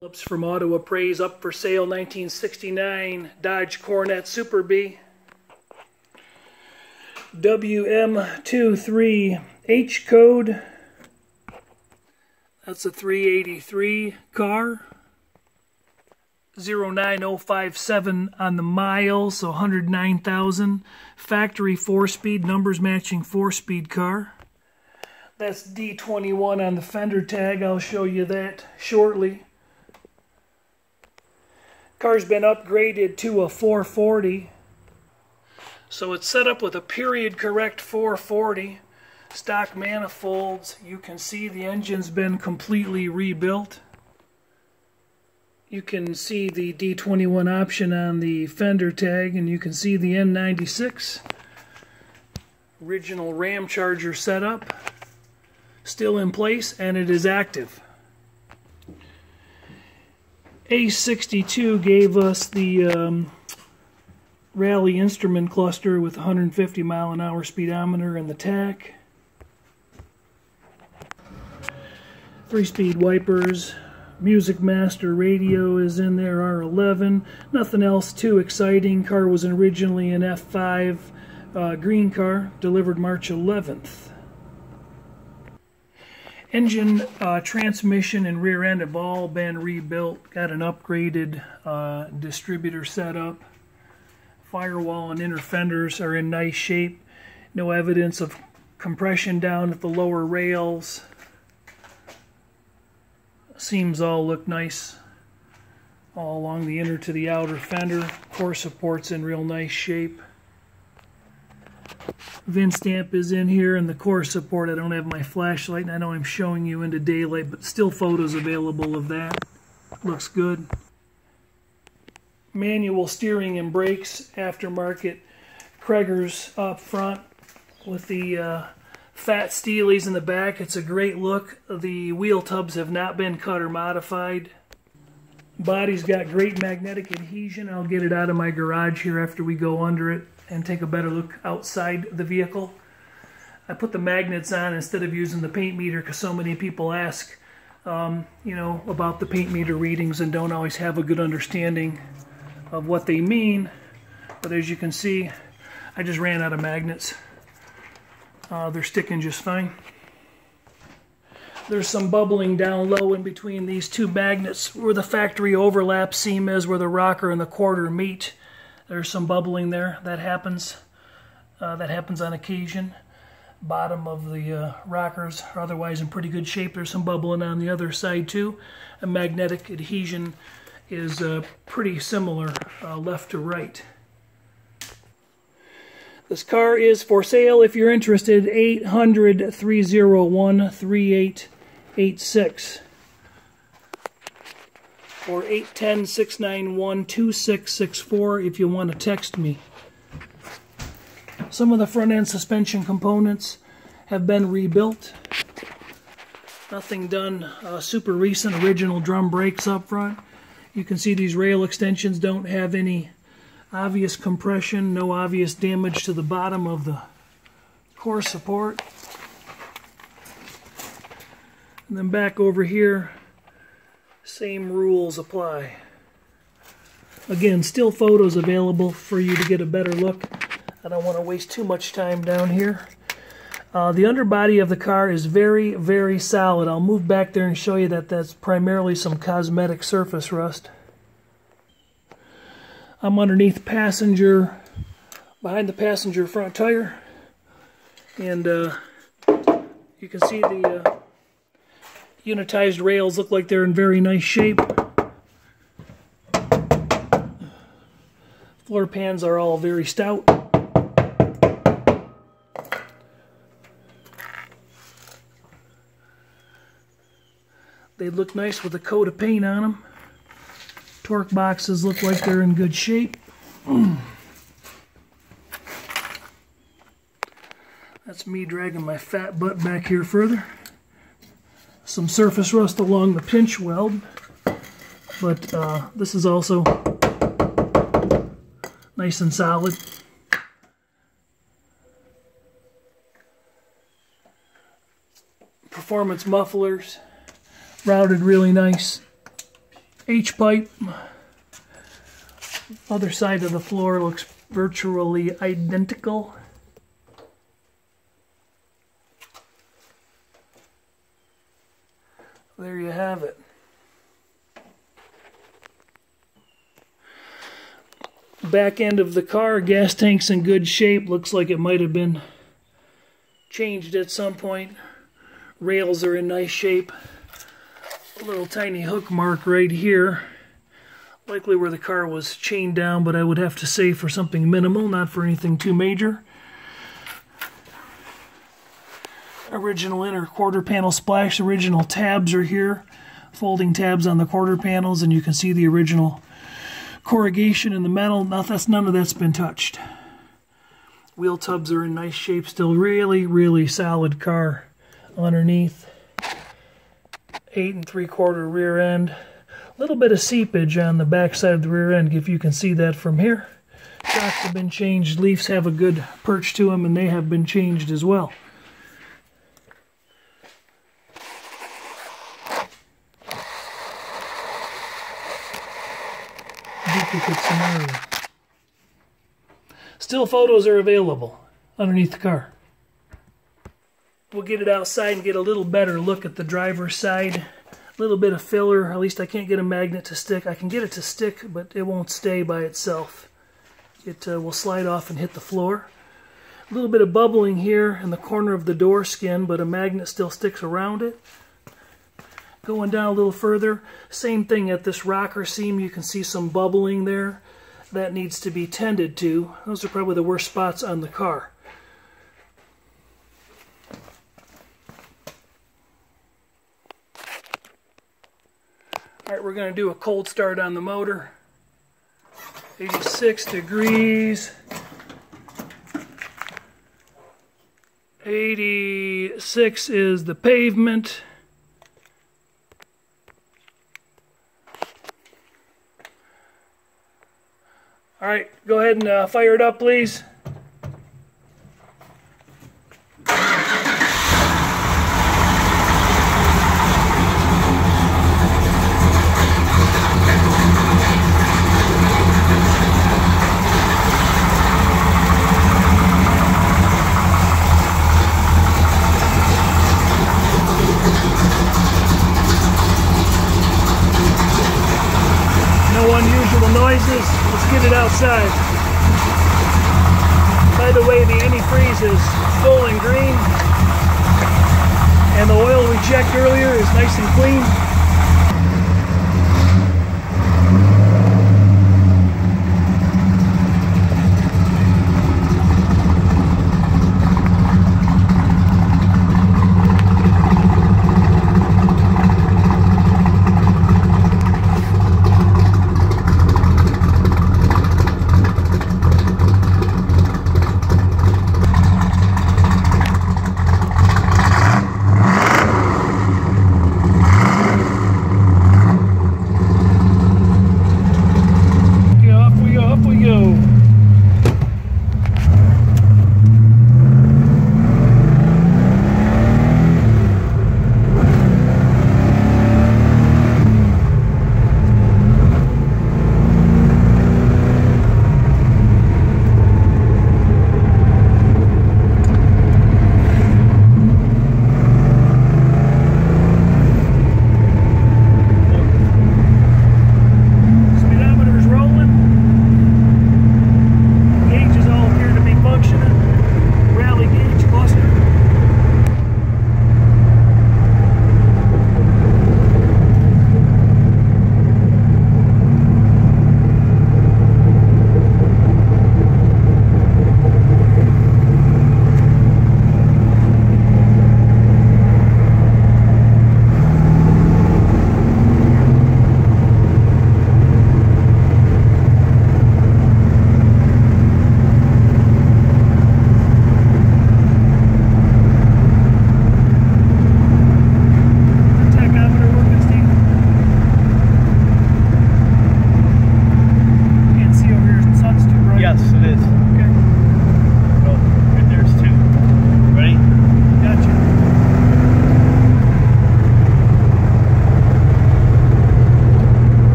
Phillips from Auto Appraise, up for sale, 1969 Dodge Coronet Super Bee. WM23H code. That's a 383 car. 09057 on the miles, so 109,000. Factory 4-speed, numbers matching 4-speed car. That's D21 on the fender tag. I'll show you that shortly. Car's been upgraded to a 440. So it's set up with a period correct 440. Stock manifolds. You can see the engine's been completely rebuilt. You can see the D21 option on the fender tag, and you can see the N96. Original RAM charger setup. Still in place, and it is active. A62 gave us the rally instrument cluster with 150 mile an hour speedometer and the tack. 3-speed wipers, Music Master radio is in there, R11. Nothing else too exciting. Car was originally an F5 green car, delivered March 11th. Engine, transmission, and rear end have all been rebuilt. Got an upgraded distributor setup. Firewall and inner fenders are in nice shape. No evidence of compression down at the lower rails. Seams all look nice all along the inner to the outer fender. Core support's in real nice shape. Vin stamp is in here, and the core support. I don't have my flashlight, and I know I'm showing you into daylight, but still photos available of that. Looks good. Manual steering and brakes, aftermarket Kregers up front with the fat steelies in the back. It's a great look. The wheel tubs have not been cut or modified. Body's got great magnetic adhesion. I'll get it out of my garage here after we go under it and take a better look outside the vehicle. I put the magnets on instead of using the paint meter because so many people ask you know, about the paint meter readings and don't always have a good understanding of what they mean. But as you can see, I just ran out of magnets. They're sticking just fine. There's some bubbling down low in between these two magnets where the factory overlap seam is, where the rocker and the quarter meet. There's some bubbling there. That happens on occasion. Bottom of the rockers are otherwise in pretty good shape. There's some bubbling on the other side too. A magnetic adhesion is pretty similar left to right. This car is for sale if you're interested. 800-301-3886 or 810-691-2664 if you want to text me. Some of the front end suspension components have been rebuilt. Nothing done super recent. Original drum brakes up front. You can see these rail extensions don't have any obvious compression, no obvious damage to the bottom of the core support. And then back over here, same rules apply. Again, still photos available for you to get a better look. I don't want to waste too much time down here. The underbody of the car is very, very solid. I'll move back there and show you that that's primarily some cosmetic surface rust. I'm underneath passenger, behind the passenger front tire, and you can see the Unitized rails look like they're in very nice shape. Floor pans are all very stout. They look nice with a coat of paint on them. Torque boxes look like they're in good shape. That's me dragging my fat butt back here further. Some surface rust along the pinch weld, but this is also nice and solid. Performance mufflers, routed really nice. H-pipe. Other side of the floor looks virtually identical. There you have it. Back end of the car, gas tank's in good shape. Looks like it might have been changed at some point. Rails are in nice shape. A little tiny hook mark right here, likely where the car was chained down, but I would have to say for something minimal, not for anything too major. Original inner quarter panel splash. Original tabs are here, folding tabs on the quarter panels, and you can see the original corrugation in the metal. Now that's, none of that's been touched. Wheel tubs are in nice shape still. Really, really solid car underneath. 8 3/4 rear end. A little bit of seepage on the back side of the rear end, if you can see that from here. Shocks have been changed. Leafs have a good perch to them, and they have been changed as well. Still photos are available underneath the car. We'll get it outside and get a little better look at the driver's side. A little bit of filler. At least I can't get a magnet to stick. I can get it to stick, but it won't stay by itself. It will slide off and hit the floor. A little bit of bubbling here in the corner of the door skin, but a magnet still sticks around it. Going down a little further, same thing at this rocker seam. You can see some bubbling there. That needs to be tended to. Those are probably the worst spots on the car. Alright, we're going to do a cold start on the motor. 86 degrees. 86 is the pavement. 'Alright, go ahead and fire it up, please. No unusual noises. Get it outside. By the way, the antifreeze is full and green, and the oil we checked earlier is nice and clean.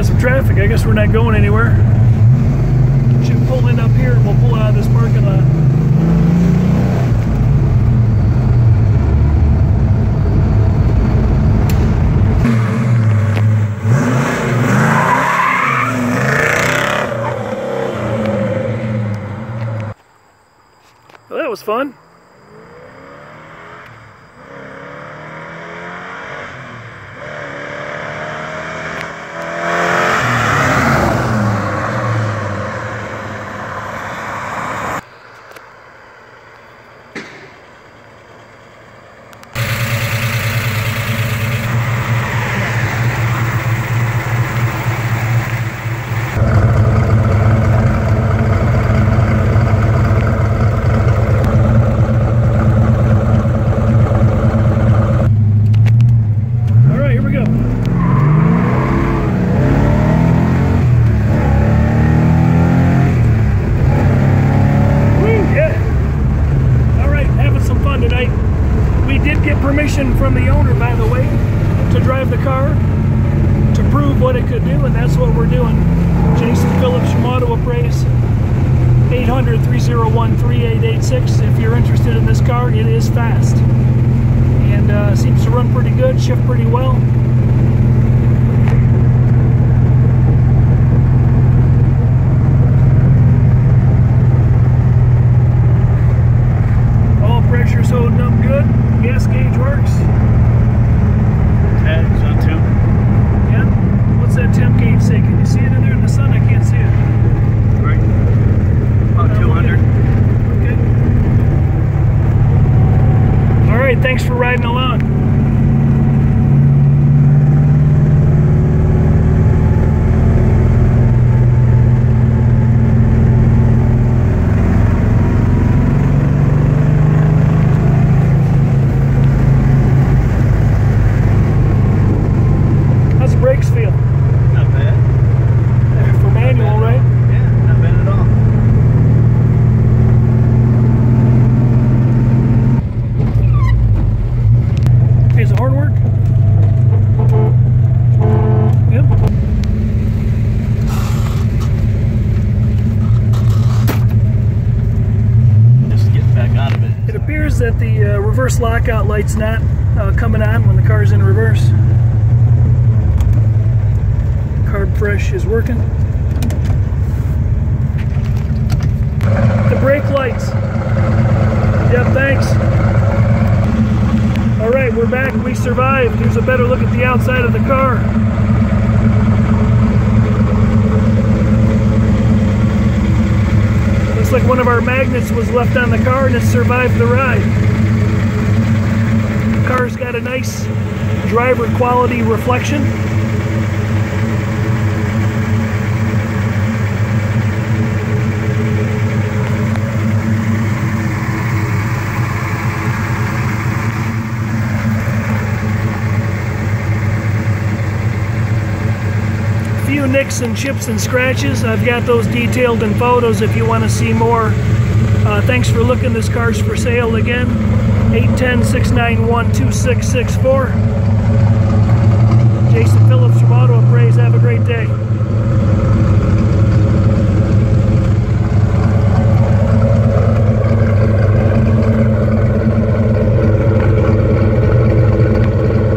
got some traffic. I guess we're not going anywhere. Should pull in up here and we'll pull out of this parking lot. Well, that was fun. From the owner, by the way, to drive the car, to prove what it could do, and that's what we're doing. Jason Phillips from Auto Appraise, 800-301-3886. If you're interested in this car, it is fast, and seems to run pretty good, shift pretty well. Thanks for riding along. How's the brakes feel? Not bad. For manual, right? Yeah, not bad at all. That the reverse lockout light's not coming on when the car's in reverse. Carb Fresh is working. The brake lights. Yep, thanks. Alright, we're back. We survived. Here's a better look at the outside of the car. Looks like one of our magnets was left on the car and it survived the ride. The car's got a nice driver quality reflection. Few nicks and chips and scratches. I've got those detailed in photos if you want to see more. Thanks for looking. This car's for sale again. 810-691-2664. Jason Phillips from Auto Appraise. Have a great day.